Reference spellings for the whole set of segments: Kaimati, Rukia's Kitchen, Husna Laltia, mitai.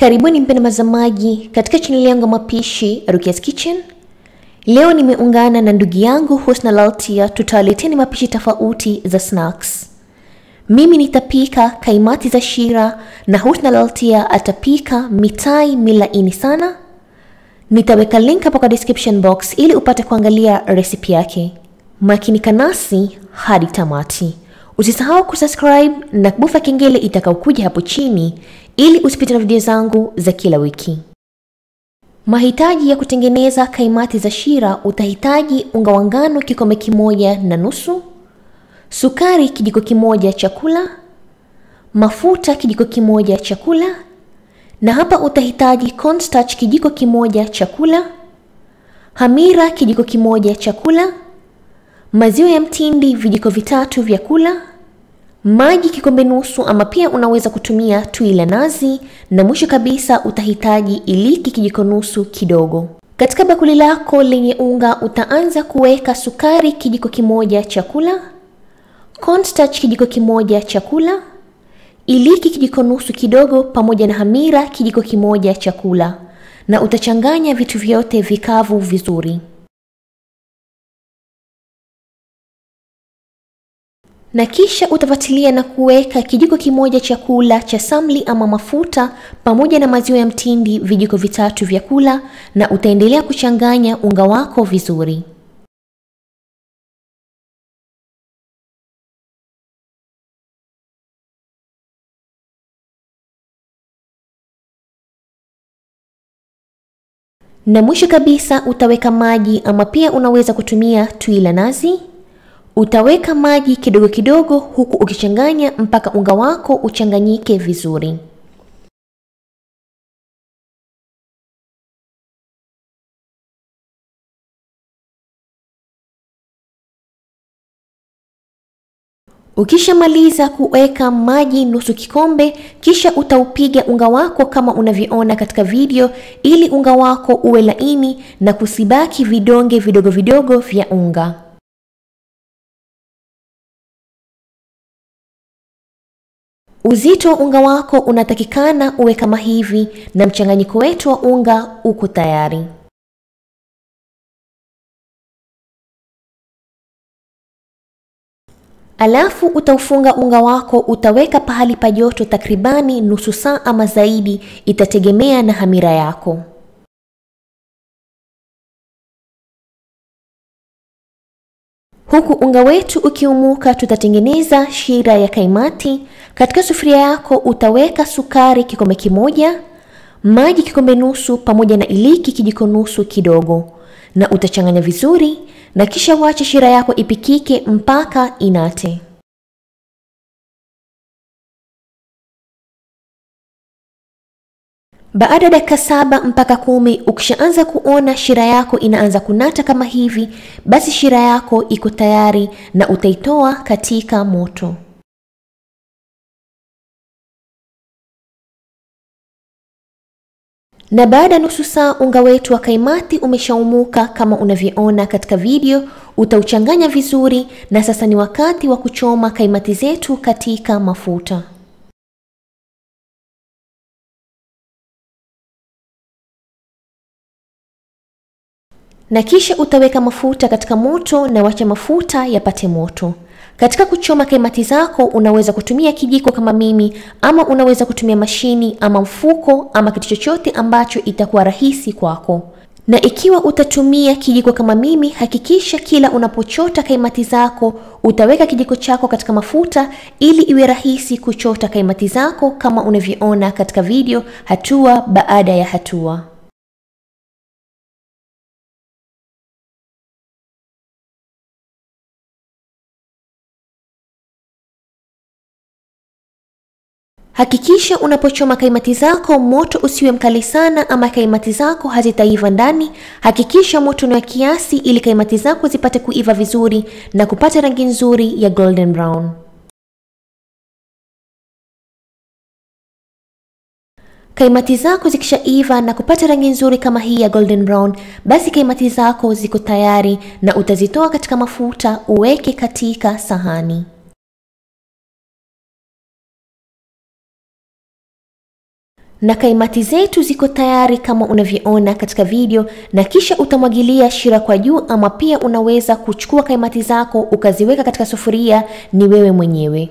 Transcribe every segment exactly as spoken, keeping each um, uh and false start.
Karibuni mpendwa mtazamaji katika chaneli yangu mapishi Rukia's Kitchen. Leo nimeungana na ndugu yangu Husna Laltia, tutaleteni mapishi tofauti za snacks. Mimi nitapika kaimati za shira na Husna Laltia atapika mitai milaini sana. Nitaweka link hapo kwa description box ili upate kuangalia recipe yake. Makini kanasi hadi tamati. Usisahau kusubscribe na kubofya kengele itakayokuja hapo chini ili usipite na video zangu za kila wiki. Mahitaji ya kutengeneza kaimati za shira: utahitaji unga wa ngano kikombe kimoja na nusu, sukari kijiko kimoja chakula, mafuta kijiko kimoja chakula, na hapa utahitaji cornstarch kijiko kimoja chakula, hamira kijiko kimoja chakula, maziwa ya mtindi vijiko vitatu vyakula, maji kikombe nusu ama pia unaweza kutumia tui la nazi, na mwisho kabisa utahitaji iliki kijiko nusu kidogo. Katika bakuli lako lenye unga utaanza kuweka sukari kijiko kimoja chakula, cornstarch kijiko kimoja chakula, iliki kijiko nusu kidogo pamoja na hamira kijiko kimoja chakula, na utachanganya vitu vyote vikavu vizuri. Na kisha utafatilia na kuweka kijiko kimoja chakula cha samli ama mafuta pamoja na maziwa ya mtindi vijiko vitatu vyakula, na utaendelea kuchanganya unga wako vizuri. Na mwisho kabisa utaweka maji ama pia unaweza kutumia tui la nazi. Utaweka maji kidogo kidogo huku ukichanganya mpaka unga wako uchanganyike vizuri. Ukishamaliza kuweka maji nusu kikombe, kisha utaupiga unga wako kama unavyoona katika video ili unga wako uwe laini na kusibaki vidonge vidogo vidogo vya unga. Uzito unga wako unatakikana uwe kama hivi na mchanganyiko wetu wa unga uko tayari. Alafu utaufunga unga wako, utaweka pahali pa joto takribani nusu saa ama zaidi, itategemea na hamira yako. Huku unga wetu ukiumuka, tutatengeneza shira ya kaimati. Katika sufuria yako utaweka sukari kikombe kimoja, maji kikombe nusu pamoja na iliki kijiko nusu kidogo, na utachanganya vizuri na kisha waache shira yako ipikike mpaka inate. Baada ya dakika saba mpaka kumi, ukishaanza kuona shira yako inaanza kunata kama hivi, basi shira yako iko tayari na utaitoa katika moto. Na baada nusu saa unga wetu wa kaimati umeshaumuka kama unavyoona katika video, utauchanganya vizuri na sasa ni wakati wa kuchoma kaimati zetu katika mafuta. Na kisha utaweka mafuta katika moto na wacha mafuta yapate moto. Katika kuchoma kaimati zako unaweza kutumia kijiko kama mimi, ama unaweza kutumia mashini ama mfuko ama kitu chochote ambacho itakuwa rahisi kwako. Na ikiwa utatumia kijiko kama mimi, hakikisha kila unapochota kaimati zako utaweka kijiko chako katika mafuta ili iwe rahisi kuchota kaimati zako kama unavyoona katika video, hatua baada ya hatua. Hakikisha unapochoma kaimati zako moto usiwe mkali sana ama kaimati zako hazitaiva ndani. Hakikisha moto ni wa kiasi ili kaimati zako zipate kuiva vizuri na kupata rangi nzuri ya golden brown. Kaimati zako zikishaiva na kupata rangi nzuri kama hii ya golden brown, basi kaimati zako ziko tayari na utazitoa katika mafuta uweke katika sahani. na kaimati zetu ziko tayari kama unavyoona katika video, na kisha utamwagilia shira kwa juu, ama pia unaweza kuchukua kaimati zako ukaziweka katika sufuria, ni wewe mwenyewe.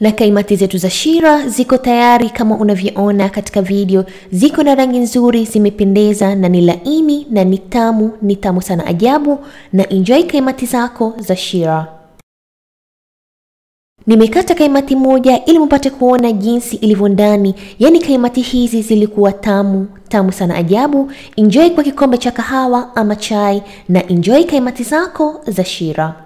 Na kaimati zetu za shira ziko tayari kama unavyoona katika video, ziko na rangi nzuri, zimependeza na ni laini na ni tamu, ni tamu sana ajabu. Na enjoy kaimati zako za shira. Nimekata kaimati moja ili mpate kuona jinsi ilivyo ndani. Yani kaimati hizi zilikuwa tamu, tamu sana ajabu. Enjoy kwa kikombe cha kahawa ama chai, na enjoy kaimati zako za shira.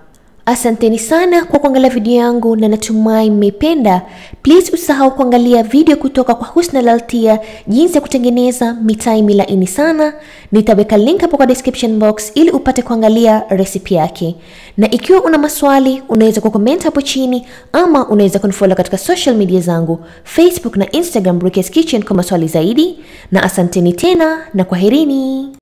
Asanteni sana kwa kuangalia video yangu na natumai mmependa. Please usahau kuangalia video kutoka kwa Husna Laltia, jinsi ya kutengeneza mitai milaini sana. Nitaweka link hapo kwa description box ili upate kuangalia recipe yake. Na ikiwa una maswali unaweza kucomment hapo chini, ama unaweza kunifollow katika social media zangu, Facebook na Instagram Rukia's Kitchen kwa maswali zaidi. Na asanteni tena na kwaherini.